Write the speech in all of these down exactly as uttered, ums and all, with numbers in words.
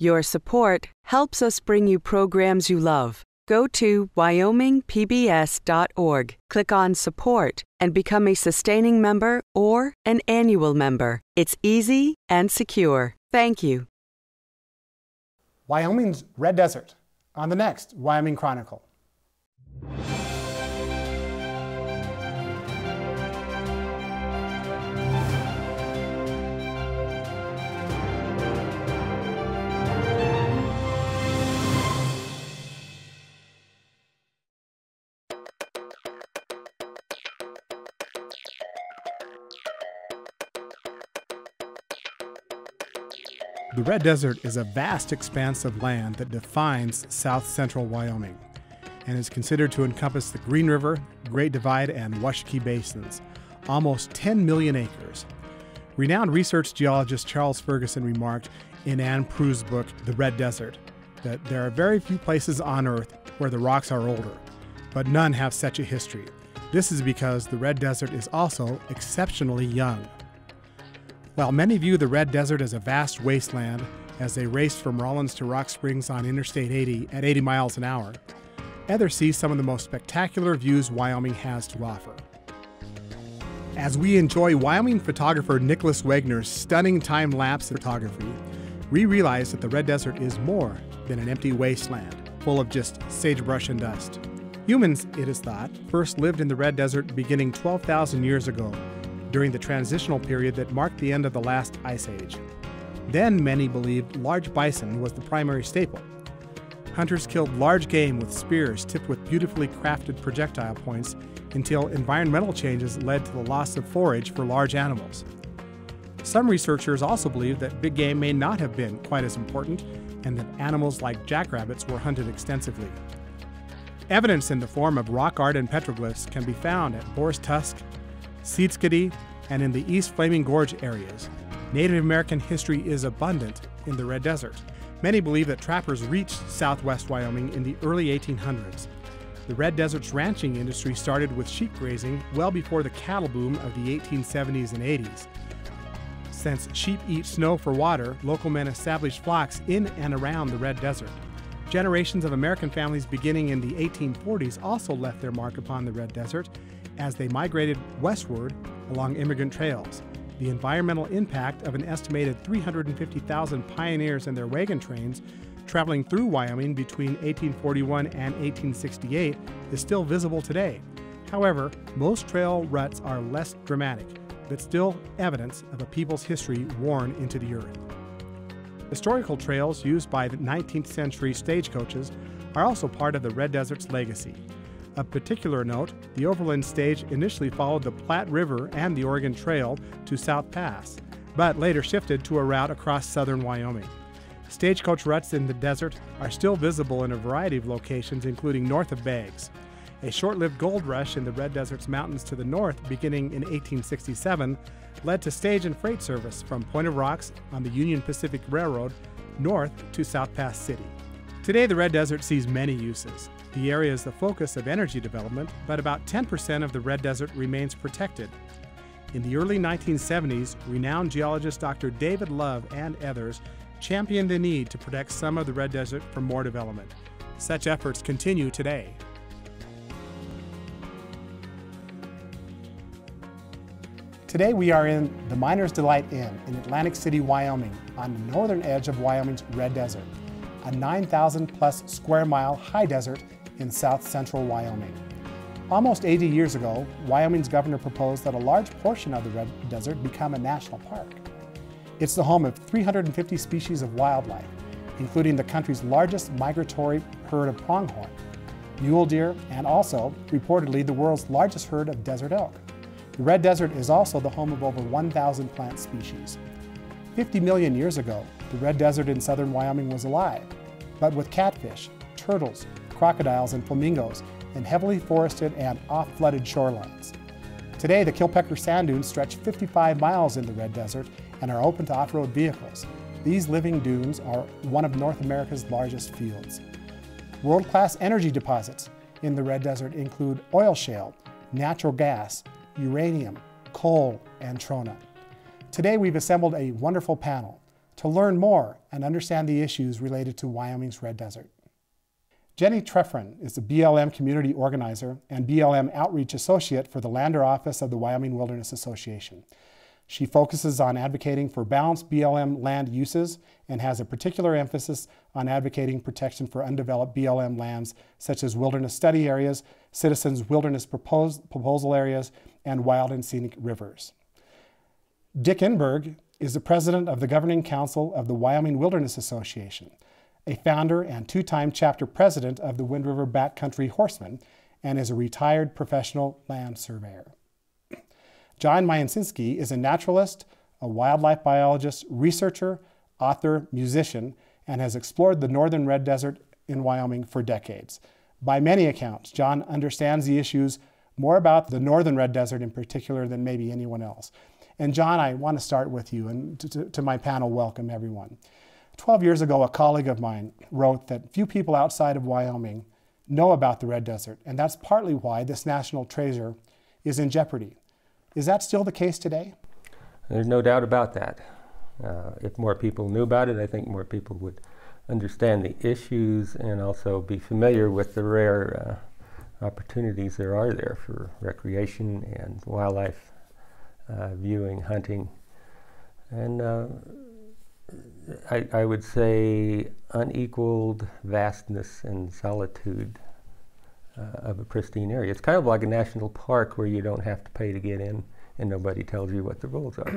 Your support helps us bring you programs you love. Go to wyoming p b s dot org, click on Support, and become a sustaining member or an annual member. It's easy and secure. Thank you. Wyoming's Red Desert, on the next Wyoming Chronicle. The Red Desert is a vast expanse of land that defines south-central Wyoming and is considered to encompass the Green River, Great Divide, and Washakie Basins, almost ten million acres. Renowned research geologist Charles Ferguson remarked in Anne Prue's book, The Red Desert, that there are very few places on Earth where the rocks are older, but none have such a history. This is because the Red Desert is also exceptionally young. While many view the Red Desert as a vast wasteland as they race from Rawlins to Rock Springs on Interstate eighty at eighty miles an hour, others see some of the most spectacular views Wyoming has to offer. As we enjoy Wyoming photographer Nicholas Wegner's stunning time-lapse photography, we realize that the Red Desert is more than an empty wasteland full of just sagebrush and dust. Humans, it is thought, first lived in the Red Desert beginning twelve thousand years ago, during the transitional period that marked the end of the last ice age. Then many believed large bison was the primary staple. Hunters killed large game with spears tipped with beautifully crafted projectile points until environmental changes led to the loss of forage for large animals. Some researchers also believe that big game may not have been quite as important and that animals like jackrabbits were hunted extensively. Evidence in the form of rock art and petroglyphs can be found at Boar's Tusk, Seedskadee, and in the East Flaming Gorge areas. Native American history is abundant in the Red Desert. Many believe that trappers reached southwest Wyoming in the early eighteen hundreds. The Red Desert's ranching industry started with sheep grazing well before the cattle boom of the eighteen seventies and eighties. Since sheep eat snow for water, local men established flocks in and around the Red Desert. Generations of American families beginning in the eighteen forties also left their mark upon the Red Desert as they migrated westward along immigrant trails. The environmental impact of an estimated three hundred fifty thousand pioneers and their wagon trains traveling through Wyoming between eighteen forty-one and eighteen sixty-eight is still visible today. However, most trail ruts are less dramatic, but still evidence of a people's history worn into the earth. Historical trails used by the nineteenth century stagecoaches are also part of the Red Desert's legacy. Of particular note, the Overland Stage initially followed the Platte River and the Oregon Trail to South Pass, but later shifted to a route across southern Wyoming. Stagecoach ruts in the desert are still visible in a variety of locations, including north of Baggs. A short-lived gold rush in the Red Desert's mountains to the north beginning in eighteen sixty-seven led to stage and freight service from Point of Rocks on the Union Pacific Railroad north to South Pass City. Today, the Red Desert sees many uses. The area is the focus of energy development, but about ten percent of the Red Desert remains protected. In the early nineteen seventies, renowned geologist Doctor David Love and others championed the need to protect some of the Red Desert from more development. Such efforts continue today. Today we are in the Miner's Delight Inn in Atlantic City, Wyoming, on the northern edge of Wyoming's Red Desert, a nine thousand plus square mile high desert in south-central Wyoming. Almost eighty years ago, Wyoming's governor proposed that a large portion of the Red Desert become a national park. It's the home of three hundred fifty species of wildlife, including the country's largest migratory herd of pronghorn, mule deer, and also, reportedly, the world's largest herd of desert elk. The Red Desert is also the home of over one thousand plant species. fifty million years ago, the Red Desert in southern Wyoming was alive, but with catfish, turtles, crocodiles, and flamingos, and heavily forested and off-flooded shorelines. Today, the Killpecker Sand Dunes stretch fifty-five miles in the Red Desert and are open to off-road vehicles. These living dunes are one of North America's largest fields. World-class energy deposits in the Red Desert include oil shale, natural gas, uranium, coal, and trona. Today, we've assembled a wonderful panel to learn more and understand the issues related to Wyoming's Red Desert. Jenny Trefren is a B L M community organizer and B L M outreach associate for the Lander Office of the Wyoming Wilderness Association. She focuses on advocating for balanced B L M land uses and has a particular emphasis on advocating protection for undeveloped B L M lands such as wilderness study areas, citizens' wilderness propos- proposal areas, and wild and scenic rivers. Dick Inberg is the president of the Governing Council of the Wyoming Wilderness Association, a founder and two-time chapter president of the Wind River Backcountry Horsemen, and is a retired professional land surveyor. John Mionczynski is a naturalist, a wildlife biologist, researcher, author, musician, and has explored the northern Red Desert in Wyoming for decades. By many accounts, John understands the issues more about the northern Red Desert in particular than maybe anyone else. And John, I want to start with you, and to, to, to my panel, welcome everyone. Twelve years ago, a colleague of mine wrote that few people outside of Wyoming know about the Red Desert, and that's partly why this national treasure is in jeopardy. Is that still the case today? There's no doubt about that. Uh, if more people knew about it, I think more people would understand the issues and also be familiar with the rare uh, opportunities there are there for recreation and wildlife uh, viewing, hunting. And uh, I, I would say unequaled vastness and solitude Uh, of a pristine area. It's kind of like a national park where you don't have to pay to get in and nobody tells you what the rules are.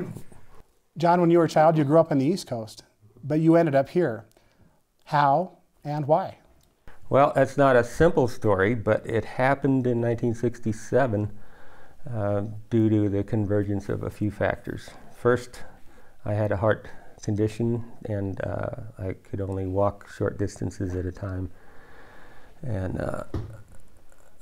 John, when you were a child, you grew up on the East Coast, but you ended up here. How and why? Well, that's not a simple story, but it happened in nineteen sixty-seven uh, due to the convergence of a few factors. First, I had a heart condition and uh, I could only walk short distances at a time. And uh,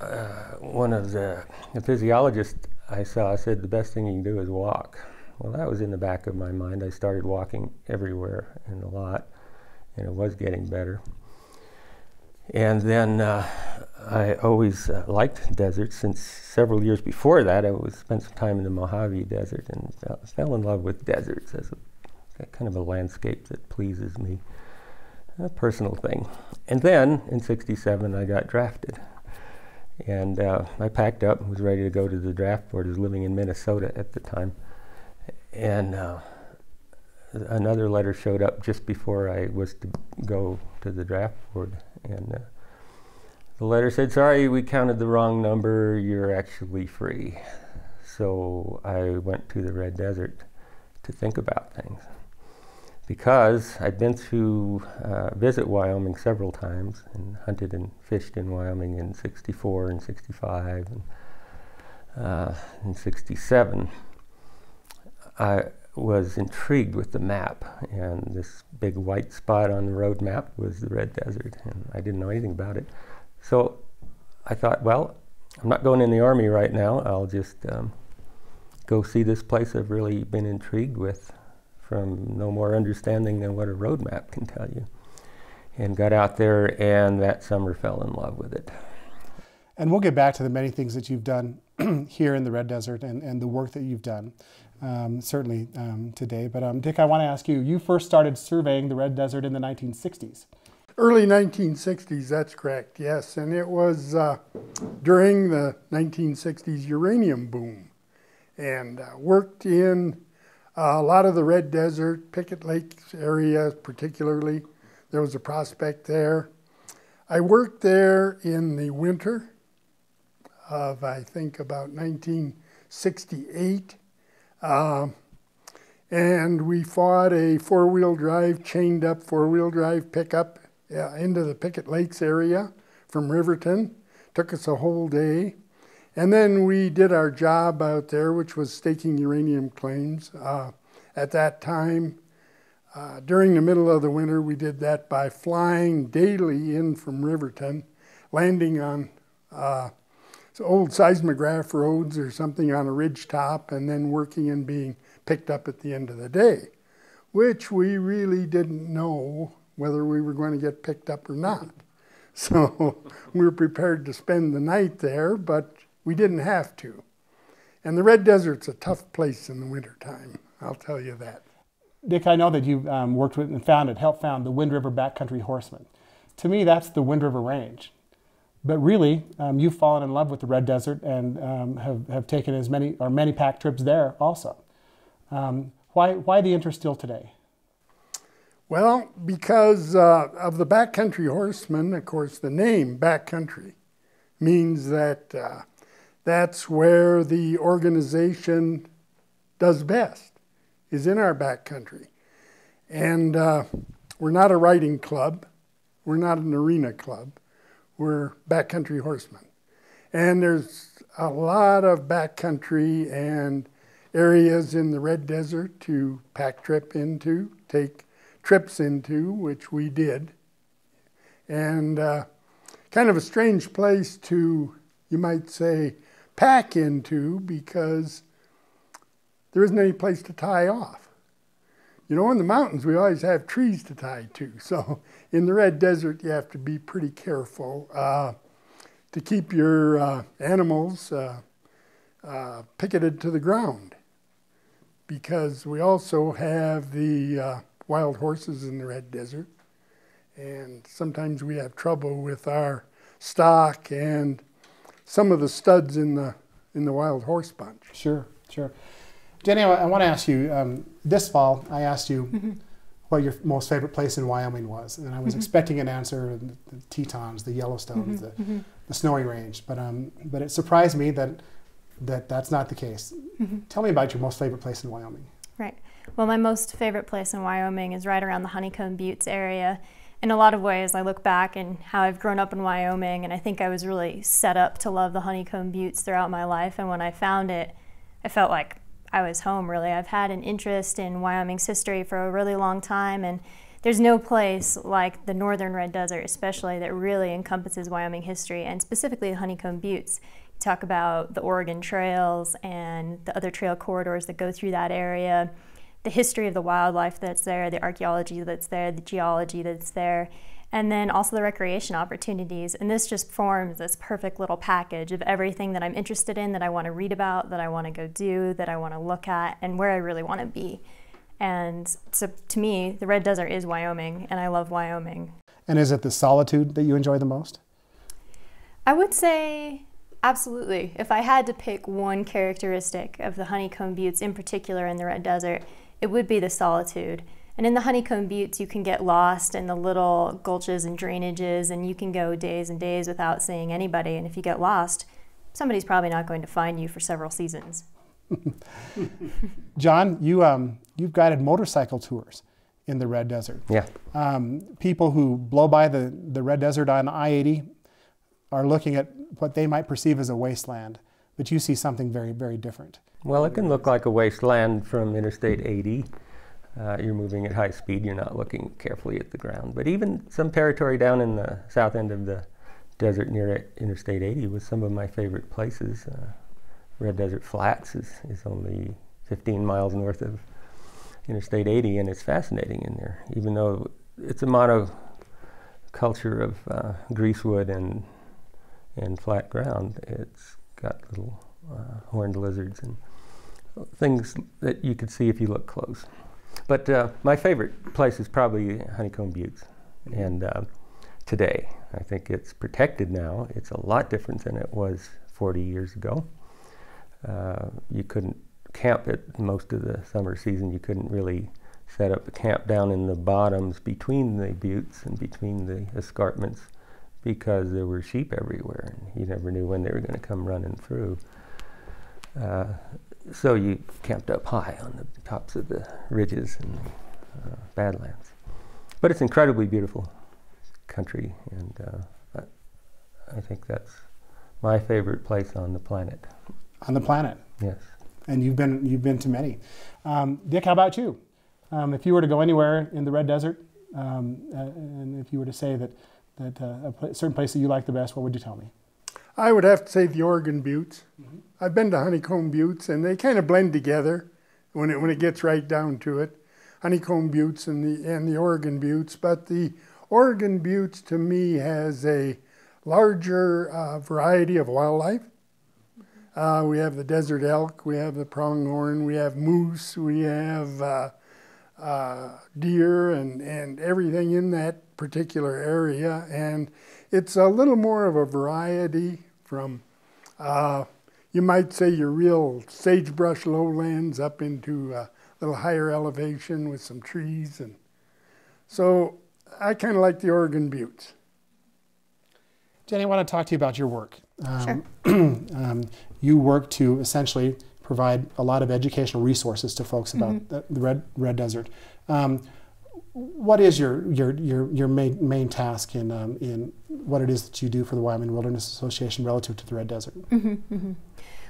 Uh, one of the, the physiologists I saw said the best thing you can do is walk. Well, that was in the back of my mind. I started walking everywhere and a lot, and it was getting better. And then uh, I always uh, liked deserts. Since several years before that, I was, spent some time in the Mojave Desert and fell, fell in love with deserts as a, a kind of a landscape that pleases me, a personal thing. And then in sixty-seven, I got drafted. And uh, I packed up and was ready to go to the draft board. I was living in Minnesota at the time. And uh, another letter showed up just before I was to go to the draft board. And uh, the letter said, sorry, we counted the wrong number. You're actually free. So I went to the Red Desert to think about things. Because I'd been to uh, visit Wyoming several times and hunted and fished in Wyoming in sixty-four and sixty-five and uh, in sixty-seven. I was intrigued with the map, and this big white spot on the road map was the Red Desert, and I didn't know anything about it. So I thought, well, I'm not going in the Army right now. I'll just um, go see this place I've really been intrigued with, from no more understanding than what a road map can tell you. And got out there, and that summer fell in love with it. And we'll get back to the many things that you've done here in the Red Desert and, and the work that you've done, um, certainly um, today. But um, Dick, I want to ask you, you first started surveying the Red Desert in the nineteen sixties. Early nineteen sixties, that's correct, yes. And it was uh, during the nineteen sixties uranium boom, and uh, worked in Uh, a lot of the Red Desert, Pickett Lakes area particularly. There was a prospect there. I worked there in the winter of, I think, about nineteen sixty-eight. Um, and we fought a four-wheel drive, chained up four-wheel drive pickup uh, into the Pickett Lakes area from Riverton. Took us a whole day. And then we did our job out there, which was staking uranium claims. Uh, at that time, uh, during the middle of the winter, we did that by flying daily in from Riverton, landing on uh, old seismograph roads or something on a ridge top, and then working and being picked up at the end of the day, which we really didn't know whether we were going to get picked up or not. So we were prepared to spend the night there, but we didn't have to. And the Red Desert's a tough place in the wintertime, I'll tell you that. Dick, I know that you um, worked with and founded, helped found the Wind River Backcountry Horsemen. To me, that's the Wind River Range. But really, um, you've fallen in love with the Red Desert and um, have, have taken as many or many pack trips there also. Um, why, why the interest still today? Well, because uh, of the backcountry horsemen, of course, the name backcountry means that uh, that's where the organization does best, is in our backcountry. And uh, we're not a riding club. We're not an arena club. We're backcountry horsemen. And there's a lot of backcountry and areas in the Red Desert to pack trip into, take trips into, which we did. And uh, kind of a strange place to, you might say, pack into, because there isn't any place to tie off. You know, in the mountains, we always have trees to tie to. So in the Red Desert, you have to be pretty careful uh, to keep your uh, animals uh, uh, picketed to the ground, because we also have the uh, wild horses in the Red Desert. And sometimes we have trouble with our stock and some of the studs in the, in the wild horse bunch. Sure, sure. Jenny, I want to ask you, um, this fall I asked you mm-hmm. what your most favorite place in Wyoming was, and I was mm-hmm. expecting an answer, the, the Tetons, the Yellowstone, mm-hmm. the, mm-hmm. the Snowy Range, but, um, but it surprised me that, that that's not the case. Mm-hmm. Tell me about your most favorite place in Wyoming. Right. Well, my most favorite place in Wyoming is right around the Honeycomb Buttes area. In a lot of ways, I look back and how I've grown up in Wyoming, and I think I was really set up to love the Honeycomb Buttes throughout my life, and when I found it, I felt like I was home, really. I've had an interest in Wyoming's history for a really long time, and there's no place like the northern Red Desert, especially, that really encompasses Wyoming history, and specifically the Honeycomb Buttes. You talk about the Oregon Trails and the other trail corridors that go through that area, the history of the wildlife that's there, the archaeology that's there, the geology that's there, and then also the recreation opportunities. And this just forms this perfect little package of everything that I'm interested in, that I want to read about, that I want to go do, that I want to look at, and where I really want to be. And so to me, the Red Desert is Wyoming, and I love Wyoming. And is it the solitude that you enjoy the most? I would say absolutely. If I had to pick one characteristic of the Honeycomb Buttes in particular in the Red Desert, it would be the solitude. And in the Honeycomb Buttes, you can get lost in the little gulches and drainages, and you can go days and days without seeing anybody. And if you get lost, somebody's probably not going to find you for several seasons. John, you, um, you've guided motorcycle tours in the Red Desert. Yeah. Um, people who blow by the, the Red Desert on I eighty are looking at what they might perceive as a wasteland, but you see something very, very different. Well, it can look like a wasteland from Interstate eighty. Uh, you're moving at high speed, you're not looking carefully at the ground. But even some territory down in the south end of the desert near Interstate eighty was some of my favorite places. Uh, Red Desert Flats is, is only fifteen miles north of Interstate eighty, and it's fascinating in there, even though it's a monoculture of uh, greasewood and, and flat ground. It's got little uh, horned lizards and things that you could see if you look close. But uh, my favorite place is probably Honeycomb Buttes, and uh, today I think it's protected now. It's a lot different than it was forty years ago. Uh, you couldn't camp it most of the summer season. You couldn't really set up a camp down in the bottoms between the buttes and between the escarpments, because there were sheep everywhere, and you never knew when they were going to come running through. Uh, So you camped up high on the tops of the ridges and uh, badlands. But it's incredibly beautiful country, and uh, I think that's my favorite place on the planet. On the planet? Yes. And you've been, you've been to many. Um, Dick, how about you? Um, if you were to go anywhere in the Red Desert, um, uh, and if you were to say that, that uh, a certain place that you like the best, what would you tell me? I would have to say the Oregon Buttes. Mm-hmm. I've been to Honeycomb Buttes, and they kind of blend together when it, when it gets right down to it. Honeycomb Buttes and the, and the Oregon Buttes, but the Oregon Buttes to me has a larger uh, variety of wildlife. Uh, we have the desert elk, we have the pronghorn, we have moose, we have uh, uh, deer and, and everything in that particular area. And it's a little more of a variety from, uh, you might say, your real sagebrush lowlands up into a little higher elevation with some trees. And so I kind of like the Oregon Buttes. Jenny, I want to talk to you about your work. Um, sure. um, you work to essentially provide a lot of educational resources to folks about mm-hmm. the, the Red, Red Desert. Um, what is your your your, your main, main task in um, in what it is that you do for the Wyoming Wilderness Association relative to the Red Desert? Mm-hmm, mm-hmm.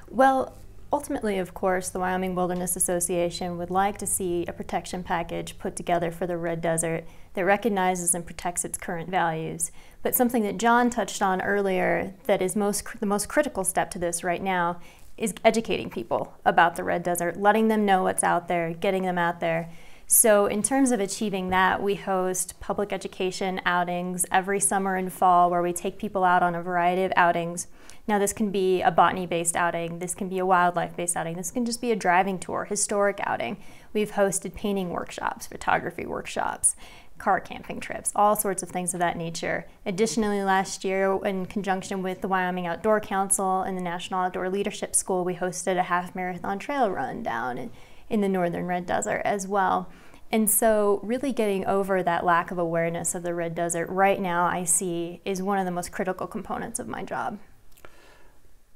Well, ultimately, of course, the Wyoming Wilderness Association would like to see a protection package put together for the Red Desert that recognizes and protects its current values. But something that John touched on earlier that is most the most critical step to this right now is educating people about the Red Desert, letting them know what's out there, getting them out there. So in terms of achieving that, we host public education outings every summer and fall where we take people out on a variety of outings. Now this can be a botany-based outing, this can be a wildlife-based outing, this can just be a driving tour, historic outing. We've hosted painting workshops, photography workshops, car camping trips, all sorts of things of that nature. Additionally, last year, in conjunction with the Wyoming Outdoor Council and the National Outdoor Leadership School, we hosted a half marathon trail run down in, in the northern Red Desert as well. And so really getting over that lack of awareness of the Red Desert right now, I see, is one of the most critical components of my job.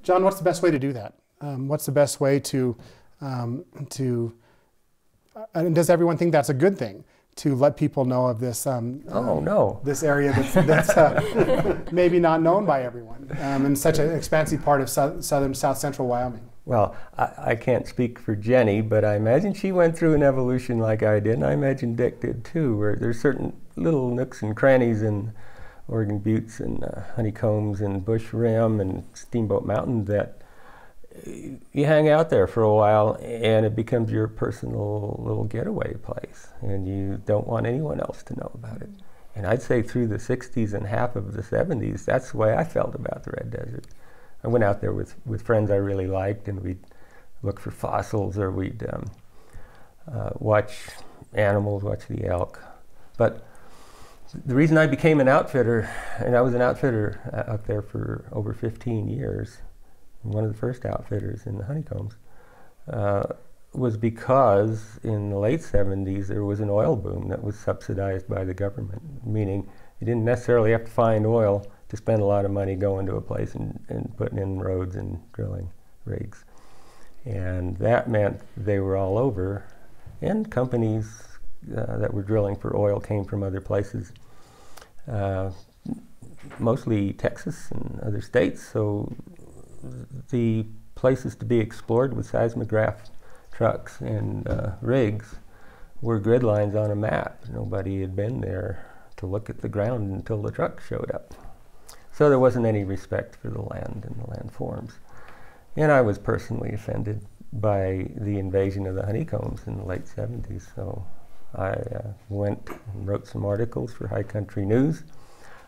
John, what's the best way to do that? Um, what's the best way to, um, to uh, and does everyone think that's a good thing, to let people know of this um, oh, um, no. this area that's, that's uh, maybe not known by everyone um, in such an expansive part of so southern South Central Wyoming? Well, I, I can't speak for Jenny, but I imagine she went through an evolution like I did, and I imagine Dick did too, where there's certain little nooks and crannies in Oregon Buttes and uh, Honeycombs and Bush Rim and Steamboat Mountain that you hang out there for a while and it becomes your personal little getaway place, and you don't want anyone else to know about it. And I'd say through the sixties and half of the seventies, that's the way I felt about the Red Desert. I went out there with, with friends I really liked, and we'd look for fossils, or we'd um, uh, watch animals, watch the elk. But the reason I became an outfitter, and I was an outfitter uh, out there for over fifteen years, one of the first outfitters in the Honeycombs, uh, was because in the late seventies there was an oil boom that was subsidized by the government, meaning you didn't necessarily have to find oil to spend a lot of money going to a place and, and putting in roads and drilling rigs. And that meant they were all over, and companies uh, that were drilling for oil came from other places, uh, mostly Texas and other states. So the places to be explored with seismograph trucks and uh, rigs were grid lines on a map. Nobody had been there to look at the ground until the truck showed up. So there wasn't any respect for the land and the land forms. And I was personally offended by the invasion of the Honeycombs in the late seventies. So I uh, went and wrote some articles for High Country News.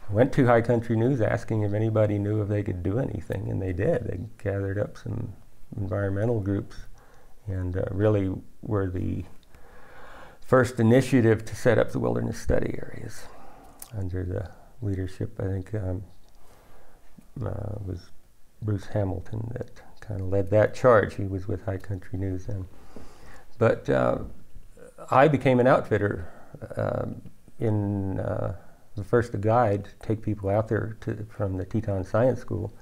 I went to High Country News asking if anybody knew if they could do anything, and they did. They gathered up some environmental groups and uh, really were the first initiative to set up the wilderness study areas under the leadership, I think, um, uh, was Bruce Hamilton that kind of led that charge. He was with High Country News then. But uh, I became an outfitter uh, in uh, the first a guide, take people out there to, from the Teton Science School,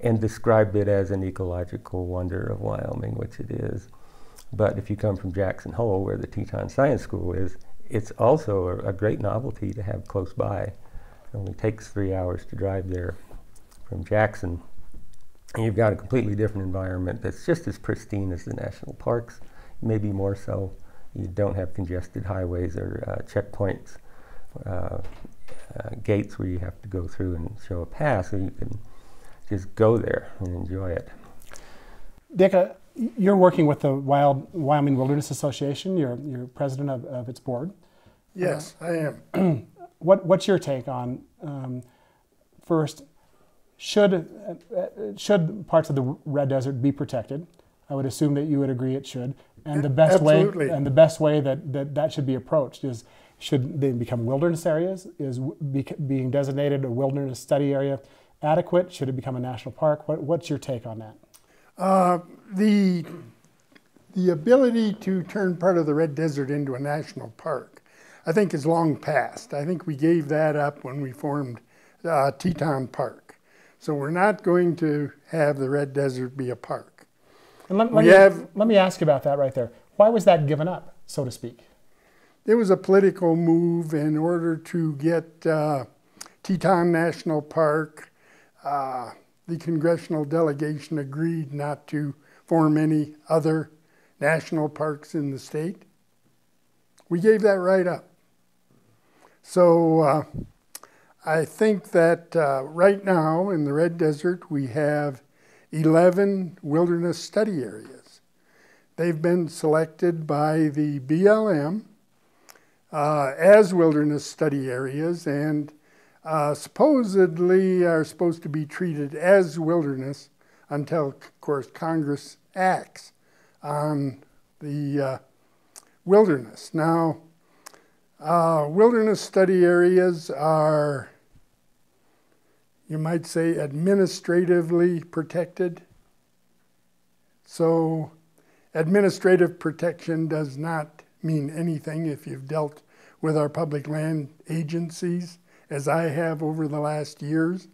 and described it as an ecological wonder of Wyoming, which it is. But if you come from Jackson Hole, where the Teton Science School is, it's also a, a great novelty to have close by. It only takes three hours to drive there from Jackson. And you've got a completely different environment that's just as pristine as the national parks, maybe more so. You don't have congested highways or uh, checkpoints. Uh, Uh, gates where you have to go through and show a pass, so you can just go there and enjoy it. Dick, uh, you're working with the Wild Wyoming Wilderness Association. You're, you're president of, of its board. Yes, uh, I am. what, what's your take on, um, first, should, uh, should parts of the Red Desert be protected? I would assume that you would agree it should. And the best Absolutely. way, and the best way that, that that should be approached is, should they become wilderness areas? Is be, being designated a wilderness study area adequate? Should it become a national park? What, what's your take on that? Uh, the the ability to turn part of the Red Desert into a national park, I think, is long past. I think we gave that up when we formed uh, Teton Park. So we're not going to have the Red Desert be a park. And let, let, me, have, let me ask you about that right there. Why was that given up, so to speak? It was a political move in order to get uh, Teton National Park. Uh, the congressional delegation agreed not to form any other national parks in the state. We gave that right up. So uh, I think that uh, right now in the Red Desert we have eleven wilderness study areas. They've been selected by the B L M uh, as wilderness study areas, and Uh, supposedly are supposed to be treated as wilderness until, of course, Congress acts on the uh, wilderness. Now, uh, wilderness study areas are, you might say, administratively protected. So administrative protection does not mean anything if you've dealt with our public land agencies, as I have over the last years.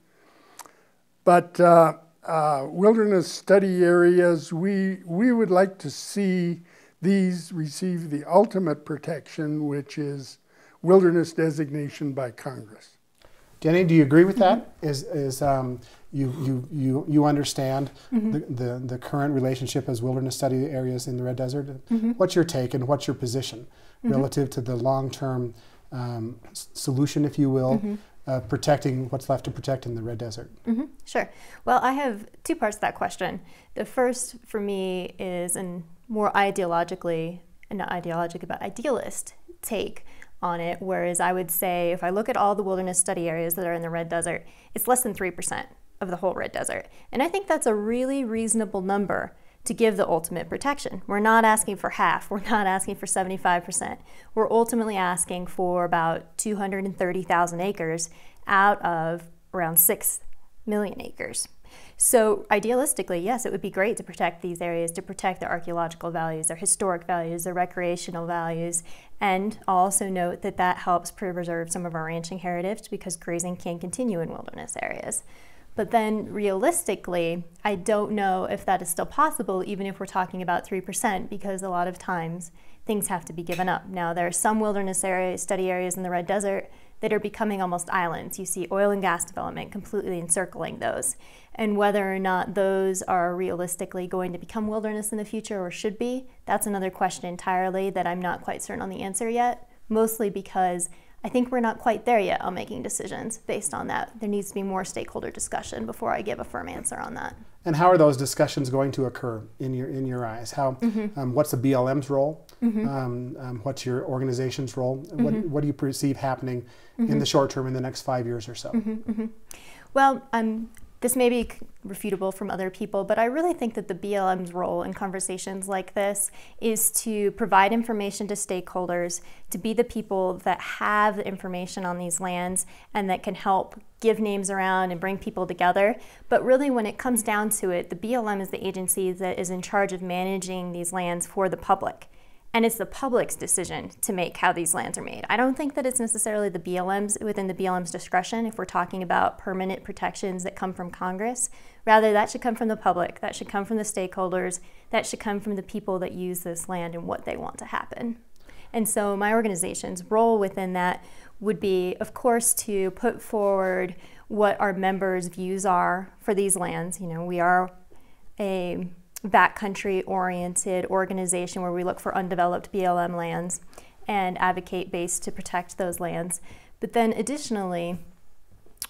But uh, uh, wilderness study areas, we, we would like to see these receive the ultimate protection, which is wilderness designation by Congress. Jenny, do you agree with that? Mm-hmm. Is, is um, you, you, you, you understand mm-hmm. the, the, the current relationship as wilderness study areas in the Red Desert? Mm-hmm. What's your take and what's your position mm-hmm. relative to the long-term Um, solution, if you will, mm-hmm. uh, protecting what's left to protect in the Red Desert? Mm-hmm. Sure. Well, I have two parts to that question. The first for me is a more ideologically, not ideological, but idealist take on it, whereas I would say if I look at all the wilderness study areas that are in the Red Desert, it's less than three percent of the whole Red Desert. And I think that's a really reasonable number to give the ultimate protection. We're not asking for half, we're not asking for seventy-five percent. We're ultimately asking for about two hundred thirty thousand acres out of around six million acres. So idealistically, yes, it would be great to protect these areas, to protect their archaeological values, their historic values, their recreational values, and I'll also note that that helps preserve some of our ranching heritage because grazing can continue in wilderness areas. But then realistically, I don't know if that is still possible, even if we're talking about three percent, because a lot of times things have to be given up. Now, there are some wilderness area, study areas in the Red Desert that are becoming almost islands. You see oil and gas development completely encircling those. And whether or not those are realistically going to become wilderness in the future or should be, that's another question entirely that I'm not quite certain on the answer yet, mostly because I think we're not quite there yet on making decisions based on that. There needs to be more stakeholder discussion before I give a firm answer on that. And how are those discussions going to occur in your in your eyes? How mm-hmm. um, what's the B L M's role? Mm-hmm. um, um, what's your organization's role? Mm-hmm. What what do you perceive happening mm-hmm. in the short term in the next five years or so? Mm-hmm. Mm-hmm. Well, um, this may be refutable from other people, but I really think that the B L M's role in conversations like this is to provide information to stakeholders, to be the people that have information on these lands and that can help give names around and bring people together. But really when it comes down to it, the B L M is the agency that is in charge of managing these lands for the public. And it's the public's decision to make how these lands are made. I don't think that it's necessarily the B L M's within the B L M's discretion if we're talking about permanent protections that come from Congress. Rather, that should come from the public, that should come from the stakeholders, that should come from the people that use this land and what they want to happen. And so my organization's role within that would be, of course, to put forward what our members' views are for these lands. You know, we are a backcountry-oriented organization where we look for undeveloped B L M lands and advocate based to protect those lands. But then additionally,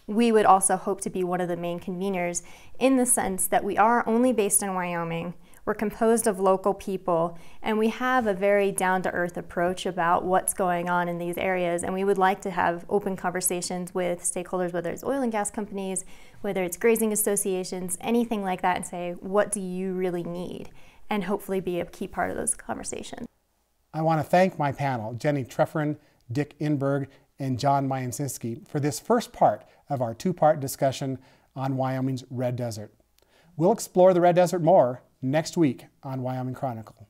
we would also hope to be one of the main conveners in the sense that we are only based in Wyoming, we're composed of local people, and we have a very down-to-earth approach about what's going on in these areas, and we would like to have open conversations with stakeholders, whether it's oil and gas companies, whether it's grazing associations, anything like that, and say, what do you really need? and hopefully be a key part of those conversations. I want to thank my panel, Jenny Trefren, Dick Inberg, and John Mionczynski, for this first part of our two-part discussion on Wyoming's Red Desert. We'll explore the Red Desert more next week on Wyoming Chronicle.